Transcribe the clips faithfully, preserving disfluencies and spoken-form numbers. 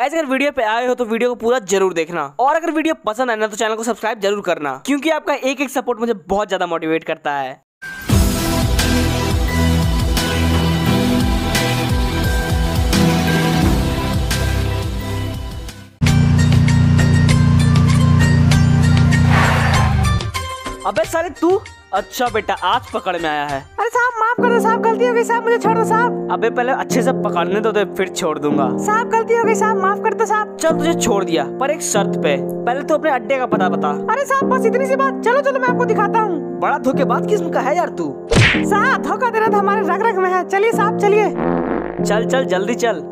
Guys अगर video पे आए हो तो वीडियो को पूरा जरूर देखना, और अगर वीडियो पसंद आए ना तो चैनल को सब्सक्राइब जरूर करना, क्योंकि आपका एक एक सपोर्ट मुझे बहुत ज्यादा मोटिवेट करता है। अबे साले तू, अच्छा बेटा आज पकड़ में आया है। अरे साहब माफ कर दो साहब, गलती हो गई साहब, मुझे छोड़ दो साहब। अबे पहले अच्छे से पकड़ने दो तो फिर छोड़ दूंगा। साहब गलती हो गई साहब, माफ कर दो साहब। चल तुझे छोड़ दिया पर एक शर्त पे, पहले तो अपने अड्डे का पता बता। अरे साहब बस इतनी सी बात, चलो चलो मैं आपको दिखाता हूँ। बड़ा धोखेबाज किस्म का है यार तू। साहब धोखा देना तो हमारे रग रग में है, चलिए साहब चलिए। चल चल जल्दी चल।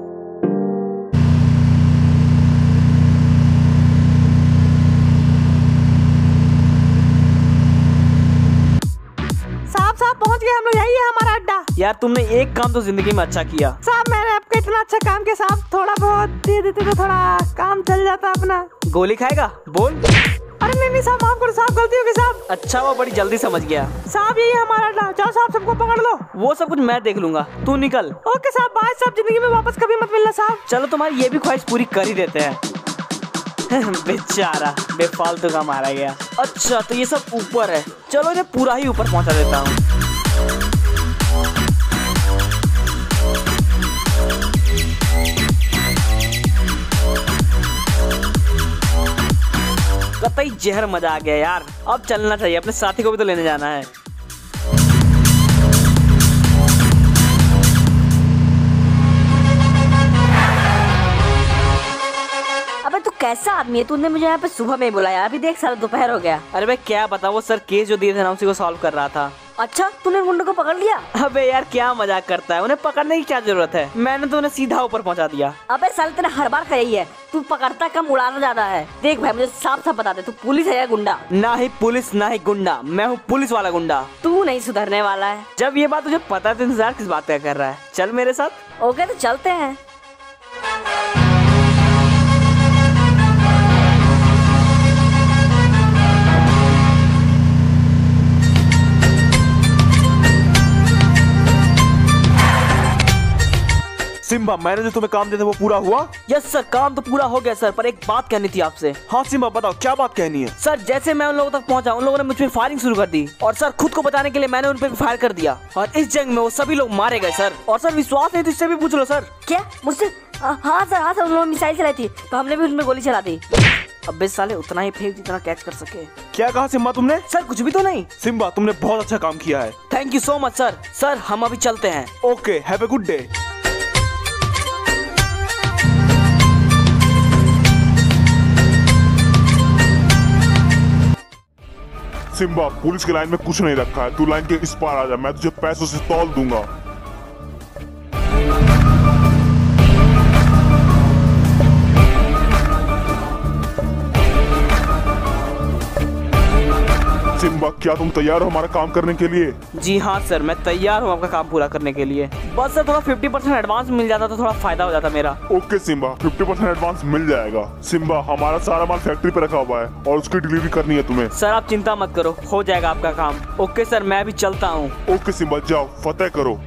हम लोग यही है हमारा अड्डा। यार तुमने एक काम तो जिंदगी में अच्छा किया। साहब मैंने आपका इतना अच्छा काम किया साहब, थोड़ा बहुत दे देते तो थोड़ा काम चल जाता अपना। गोली खाएगा बोल। अरे नहीं नहीं साहब माफ करो साहब, गलती हो गई साहब। अच्छा वो बड़ी जल्दी समझ गया। साहब यही हमारा अड्डा, जाओ साहब सबको पकड़ लो। वो सब कुछ मैं देख लूंगा, तू निकल। ओके साहब बाय साहब, जिंदगी में वापस कभी मत मिलना साहब। चलो तुम्हारी ये भी ख्वाहिश पूरी कर ही देते हैं। बेचारा बेफालतू का मारा गया। अच्छा तो ये सब ऊपर है, चलो इन्हें पूरा ही ऊपर पहुँचा देता हूँ। कतई जहर मजा आ गया यार, अब चलना चाहिए, अपने साथी को भी तो लेने जाना है। अबे तू कैसा आदमी है, तूने मुझे यहाँ पे सुबह में बुलाया, अभी देख सारा दोपहर हो गया। अरे भाई क्या बता, वो सर केस जो दिए थे ना उसी को सॉल्व कर रहा था। अच्छा तूने गुंडों को पकड़ लिया? अबे यार क्या मजाक करता है, उन्हें पकड़ने की क्या जरूरत है, मैंने तो उन्हें सीधा ऊपर पहुंचा दिया। अबे साले तेरा हर बार का यही है, तू पकड़ता कम उड़ाना ज्यादा है। देख भाई मुझे साफ साफ बता दे, तू पुलिस है या गुंडा? ना ही पुलिस ना ही गुंडा, मैं हूँ पुलिस वाला गुंडा। तू नहीं सुधरने वाला है, जब ये बात तुझे पता है तो इंतजार किस बात का कर रहा है। चल मेरे साथ। ओके तो चलते हैं। सिम्बा मैंने जो तुम्हें काम दिया था वो पूरा हुआ? यस सर काम तो पूरा हो गया सर, पर एक बात कहनी थी आपसे। हाँ सिम्बा बताओ क्या बात कहनी है? सर जैसे मैं उन लोगों तक पहुंचा, उन लोगों ने मुझ पे फायरिंग शुरू कर दी, और सर खुद को बचाने के लिए मैंने उन पे फायर कर दिया, और इस जंग में वो सभी लोग मारे गए सर। और सर विश्वास नहीं तो इससे भी पूछ लो सर। क्या मुझसे? हाँ सर हाँ सर, उन लोगों ने मिसाइल चलाई थी तो हमने भी उसमें गोली चला दी। अबे साले उतना ही फेंक जितना कैच कर सके। क्या कहा सिम्बा तुमने? सर कुछ भी तो नहीं। सिम्बा तुमने बहुत अच्छा काम किया है। Thank you so much sir. Sir हम अभी चलते हैं। Okay have a good day. Simba police के लाइन में कुछ नहीं रखा है, तू लाइन के इस पार आ जा, मैं तुझे पैसों से तौल दूंगा। सिम्बा क्या तुम तैयार हो हमारा काम करने के लिए? जी हाँ सर मैं तैयार हूँ आपका काम पूरा करने के लिए, बस सर थोड़ा पचास परसेंट एडवांस मिल जाता तो थोड़ा फायदा हो जाता मेरा। ओके सिम्बा पचास परसेंट एडवांस मिल जाएगा। सिम्बा हमारा सारा माल फैक्ट्री पे रखा हुआ है और उसकी डिलीवरी करनी है तुम्हें। सर आप चिंता मत करो, हो जाएगा आपका काम। ओके सर मैं अभी चलता हूँ। ओके सिम्बा जाओ फतेह करो।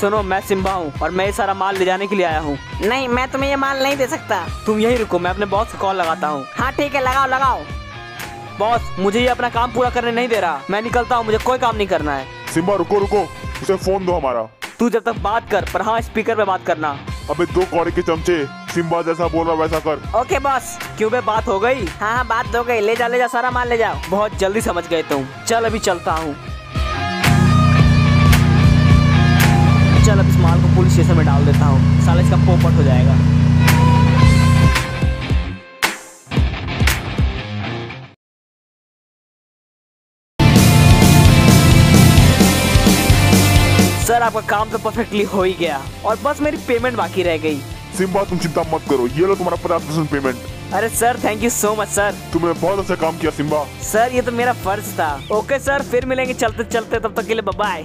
सुनो मैं सिम्बा हूँ और मैं ये सारा माल ले जाने के लिए आया हूँ। नहीं मैं तुम्हें ये माल नहीं दे सकता। तुम यही रुको, मैं अपने बॉस को कॉल लगाता हूँ। हाँ ठीक है लगाओ लगाओ। बॉस मुझे ये अपना काम पूरा करने नहीं दे रहा, मैं निकलता हूँ, मुझे कोई काम नहीं करना है। सिम्बा रुको रुको, उसे फोन दो हमारा। तू जब तक बात कर, पर हाँ स्पीकर पे बात करना। अबे दो कौड़े के चमचे, सिम्बा जैसा बोल रहा वैसा कर। Okay boss. क्यों बे बात हो गई? हाँ हाँ बात हो गई, ले जाओ ले जाओ सारा माल ले जाओ। बहुत जल्दी समझ गए तुम। चल अभी चलता हूँ, चल अब इस माल को पुलिस स्टेशन में डाल देता हूँ, साला इसका पोपट हो जाएगा। सर आपका काम तो परफेक्टली हो ही गया, और बस मेरी पेमेंट बाकी रह गई। सिम्बा तुम चिंता मत करो, ये लो तुम्हारा पचास परसेंट पेमेंट। अरे sir thank you so much sir, तुमने बहुत अच्छा काम किया सिम्बा। सर ये तो मेरा फर्ज था। ओके सर फिर मिलेंगे चलते चलते, तब तक के लिए bye bye.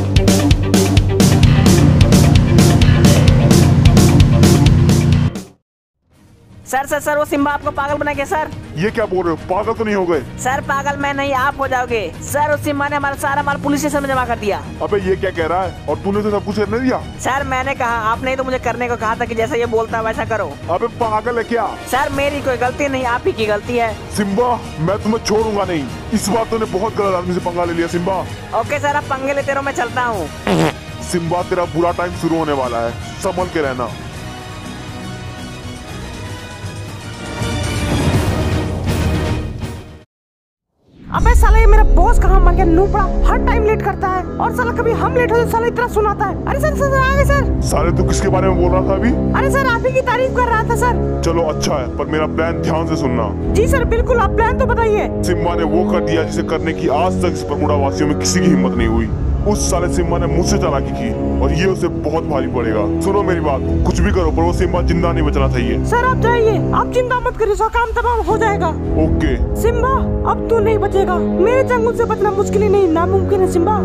Sir sir sir वो सिम्बा आपको पागल बना गया सर। ये क्या बोल रहे हो, पागल तो नहीं हो गए सर? पागल मैं नहीं, आप हो जाओगे सर। उस सिम्बा ने हमारा सारा माल पुलिस स्टेशन में जमा कर दिया। अबे ये क्या कह रहा है, और तूने तो सब कुछ करने दिया? सर मैंने कहा, आपने तो मुझे करने को कहा था कि जैसा ये बोलता है वैसा करो। अबे पागल है क्या? सर मेरी कोई गलती नहीं, आप ही की गलती है। सिम्बा मैं तुम्हें छोड़ूंगा नहीं, इस बार तूने बहुत गलत आदमी से पंगा ले लिया सिम्बा। ओके सर आप पंगे लेते रहो, मैं चलता हूँ। सिम्बा तेरा बुरा टाइम शुरू होने वाला है, संभल के रहना। अबे साला ये मेरा बॉस कहाँ मर गया, नूपड़ा हर टाइम लेट करता है और साला कभी हम लेट होते साला इतना सुनाता है। अरे सर सर आ गए सर। साले तू किसके बारे में बोल रहा था अभी? अरे सर आप ही की तारीफ कर रहा था सर। चलो अच्छा है, पर मेरा प्लान ध्यान से सुनना। जी सर बिल्कुल, आप प्लान तो बताइए। सिम्बा ने वो कर दिया जिसे करने की आज तक इस बरमूडा वासियों में किसी की हिम्मत नहीं हुई। उस साले सिम्बा ने मुझसे चालाकी की और ये उसे बहुत भारी पड़ेगा। सुनो मेरी बात, कुछ भी करो पर वो सिम्बा जिंदा नहीं बचना चाहिए। सर आप जाइए, आप चिंता मत करिए, सब काम तमाम हो जाएगा। ओके सिम्बा अब तू नहीं बचेगा, मेरे चंगुल से बचना मुश्किल ही नहीं नामुमकिन है सिम्बा।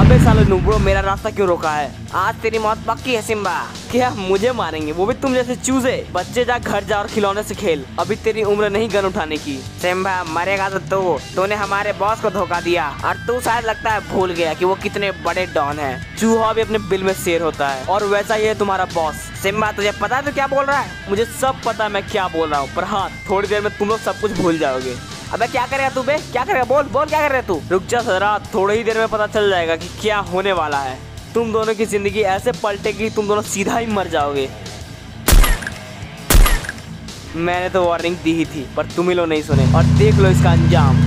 अबे साले नूबड़ो मेरा रास्ता क्यों रोका है? आज तेरी मौत पक्की है सिम्बा। क्या मुझे मारेंगे, वो भी तुम जैसे चूजे? बच्चे जा घर जा और खिलौने से खेल, अभी तेरी उम्र नहीं गन उठाने की। सिम्बा मरेगा तो तू, तूने हमारे बॉस को धोखा दिया और तू शायद लगता है भूल गया कि वो कितने बड़े डॉन है। चूहा भी अपने बिल में शेर होता है और वैसा ही है तुम्हारा बॉस। सिम्बा तुझे पता है तू क्या बोल रहा है? मुझे सब पता है मैं क्या बोल रहा हूँ, पर हाँ थोड़ी देर में तुम लोग सब कुछ भूल जाओगे। अबे क्या करेगा तू बे, क्या करेगा? बोल बोल क्या कर रहे तू? रुक जा जरा, थोड़ी ही देर में पता चल जाएगा कि क्या होने वाला है। तुम दोनों की जिंदगी ऐसे पलटेगी तुम दोनों सीधा ही मर जाओगे। मैंने तो वार्निंग दी ही थी पर तुम ही लोग नहीं सुने, और देख लो इसका अंजाम।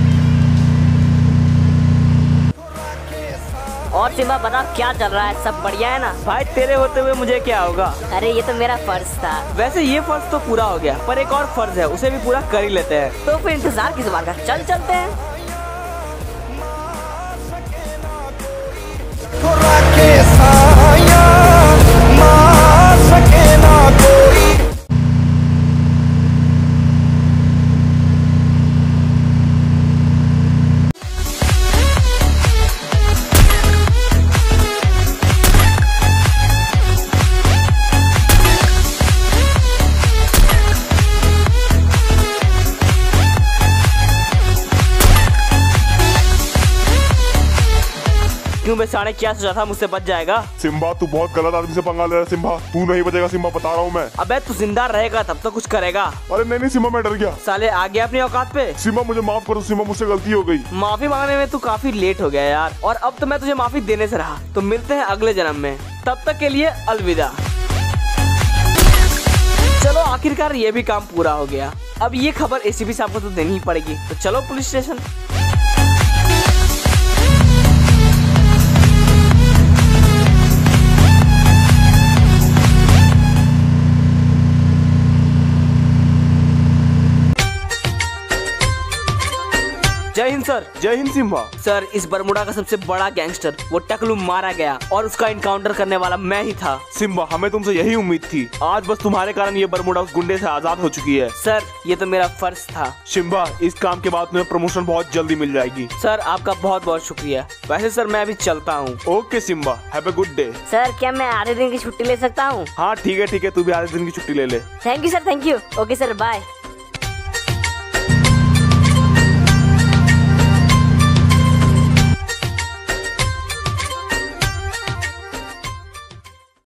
और सिम्बा बता क्या चल रहा है, सब बढ़िया है ना? भाई तेरे होते हुए मुझे क्या होगा? अरे ये तो मेरा फर्ज था। वैसे ये फर्ज तो पूरा हो गया, पर एक और फर्ज है उसे भी पूरा कर ही लेते हैं। तो फिर इंतजार किस बात का, चल चलते हैं। साढ़े क्या सोचा था मुझसे बच जाएगा? सिम्बा तू बहुत गलत आदमी से पंगा ले रहा है सिम्बा, तू नहीं बचेगा सिम्बा, बता रहा हूँ मैं। अबे तू जिंदा रहेगा तब तो कुछ करेगा। अरे नहीं नहीं सिम्बा मैं डर गया। साले आ गया अपनी औकात पे। सिम्बा मुझे माफ करो सिम्बा, मुझसे गलती हो गई। माफी मांगने में तू काफी लेट हो गया यार, और अब तो मैं तुझे माफी देने से रहा। तो मिलते हैं अगले जन्म में, तब तक के लिए अलविदा। चलो आखिरकार ये भी काम पूरा हो गया, अब ये खबर एसीपी साहब को तो देनी ही पड़ेगी। तो चलो पुलिस स्टेशन। जय हिंद सर। जय हिंद सिम्बा। सर इस बरमूडा का सबसे बड़ा गैंगस्टर वो टकलू मारा गया, और उसका इनकाउंटर करने वाला मैं ही था। सिम्बा हमें तुमसे यही उम्मीद थी, आज बस तुम्हारे कारण ये बरमूडा उस गुंडे से आजाद हो चुकी है। सर ये तो मेरा फर्ज था। सिम्बा इस काम के बाद तुम्हें प्रमोशन बहुत जल्दी मिल जाएगी। सर आपका बहुत बहुत शुक्रिया। वैसे सर मैं अभी चलता हूँ। Okay Simba have a good day. Sir क्या मैं आधे दिन की छुट्टी ले सकता हूँ? हाँ ठीक है ठीक है, तू भी आधे दिन की छुट्टी ले ले। Thank you sir, thank you. Okay sir bye.